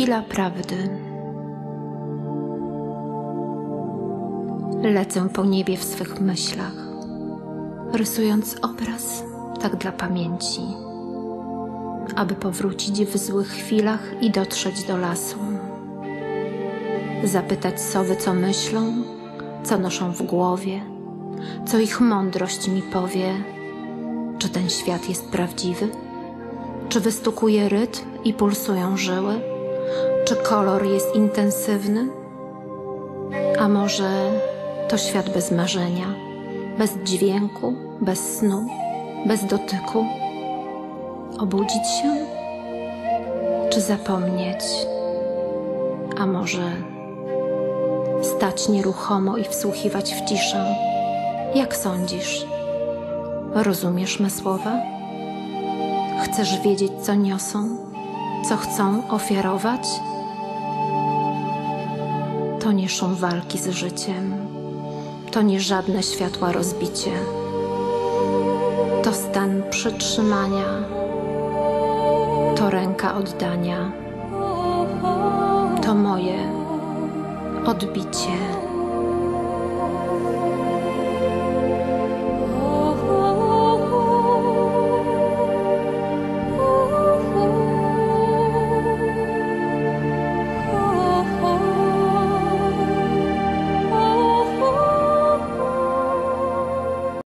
Chwila prawdy. Lecę po niebie w swych myślach, rysując obraz tak dla pamięci, aby powrócić w złych chwilach i dotrzeć do lasu. Zapytać sowy, co myślą, co noszą w głowie, co ich mądrość mi powie. Czy ten świat jest prawdziwy? Czy wystukuje rytm i pulsują żyły? Czy kolor jest intensywny? A może to świat bez marzenia, bez dźwięku, bez snu, bez dotyku? Obudzić się? Czy zapomnieć? A może stać nieruchomo i wsłuchiwać w ciszę? Jak sądzisz? Rozumiesz me słowa? Chcesz wiedzieć, co niosą, co chcą ofiarować? To nie szum walki z życiem, to nie żadne światła rozbicie, to stan przytrzymania, to ręka oddania, to moje odbicie.